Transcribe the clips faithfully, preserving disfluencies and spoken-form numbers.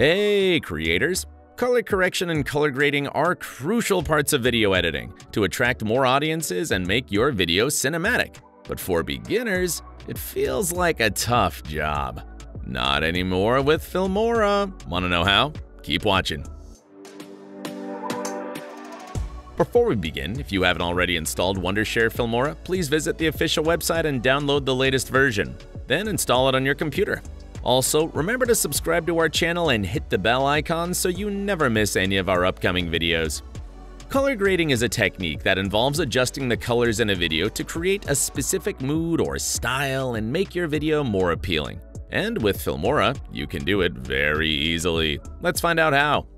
Hey creators! Color correction and color grading are crucial parts of video editing to attract more audiences and make your video cinematic. But for beginners, it feels like a tough job. Not anymore with Filmora. Want to know how? Keep watching. Before we begin, if you haven't already installed Wondershare Filmora, please visit the official website and download the latest version. Then install it on your computer. Also, remember to subscribe to our channel and hit the bell icon so you never miss any of our upcoming videos. Color grading is a technique that involves adjusting the colors in a video to create a specific mood or style and make your video more appealing. And with Filmora, you can do it very easily. Let's find out how.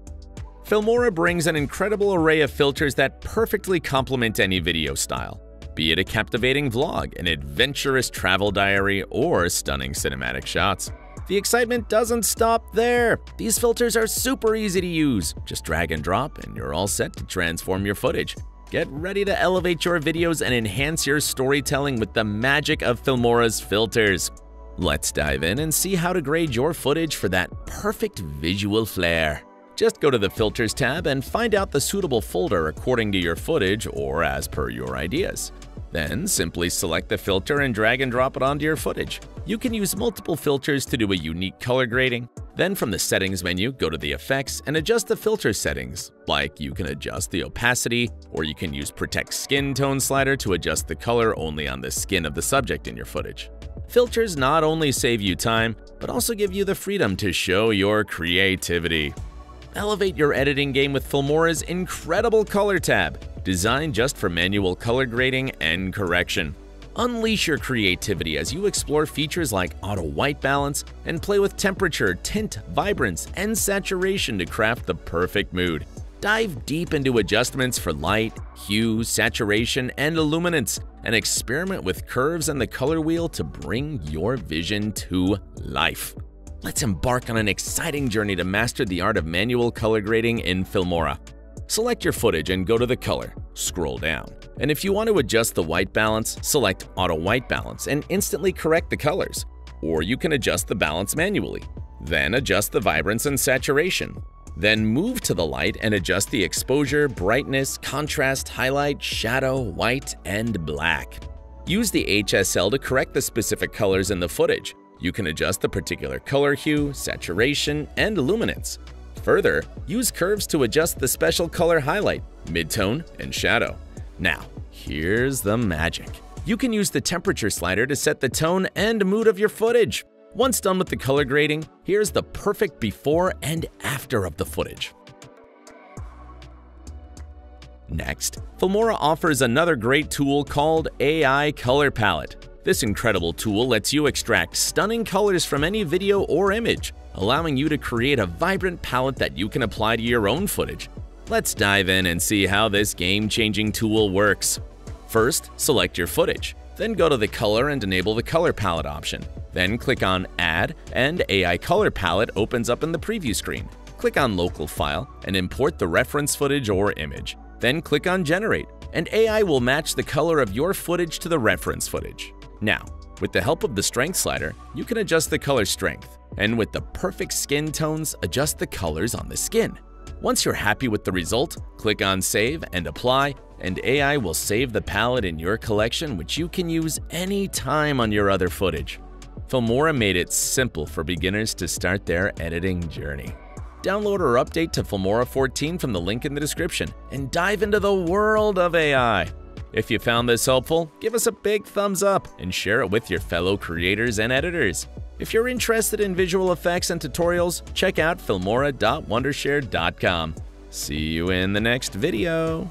Filmora brings an incredible array of filters that perfectly complement any video style, be it a captivating vlog, an adventurous travel diary, or stunning cinematic shots. The excitement doesn't stop there. These filters are super easy to use. Just drag and drop and you're all set to transform your footage. Get ready to elevate your videos and enhance your storytelling with the magic of Filmora's filters. Let's dive in and see how to grade your footage for that perfect visual flair. Just go to the Filters tab and find out the suitable folder according to your footage or as per your ideas. Then simply select the filter and drag and drop it onto your footage. You can use multiple filters to do a unique color grading. Then from the settings menu, go to the effects and adjust the filter settings. Like you can adjust the opacity, or you can use Protect Skin Tone slider to adjust the color only on the skin of the subject in your footage. Filters not only save you time, but also give you the freedom to show your creativity. Elevate your editing game with Filmora's incredible Color tab, designed just for manual color grading and correction. Unleash your creativity as you explore features like auto white balance and play with temperature, tint, vibrance, and saturation to craft the perfect mood. Dive deep into adjustments for light, hue, saturation, and illuminance, and experiment with curves and the color wheel to bring your vision to life. Let's embark on an exciting journey to master the art of manual color grading in Filmora. Select your footage and go to the color, scroll down. And if you want to adjust the white balance, select Auto White Balance and instantly correct the colors. Or you can adjust the balance manually. Then adjust the vibrance and saturation. Then move to the light and adjust the exposure, brightness, contrast, highlight, shadow, white, and black. Use the H S L to correct the specific colors in the footage. You can adjust the particular color hue, saturation, and luminance. Further, use curves to adjust the special color highlight, midtone, and shadow. Now, here's the magic. You can use the temperature slider to set the tone and mood of your footage. Once done with the color grading, here's the perfect before and after of the footage. Next, Filmora offers another great tool called A I Color Palette. This incredible tool lets you extract stunning colors from any video or image, allowing you to create a vibrant palette that you can apply to your own footage. Let's dive in and see how this game-changing tool works. First, select your footage. Then go to the color and enable the color palette option. Then click on Add, and A I Color Palette opens up in the preview screen. Click on Local File and import the reference footage or image. Then click on Generate, and A I will match the color of your footage to the reference footage. Now, with the help of the strength slider, you can adjust the color strength, and with the perfect skin tones, adjust the colors on the skin. Once you're happy with the result, click on Save and Apply, and A I will save the palette in your collection, which you can use any time on your other footage. Filmora made it simple for beginners to start their editing journey. Download or update to Filmora fourteen from the link in the description and dive into the world of A I. If you found this helpful, give us a big thumbs up and share it with your fellow creators and editors. If you're interested in visual effects and tutorials, check out filmora dot wondershare dot com. See you in the next video.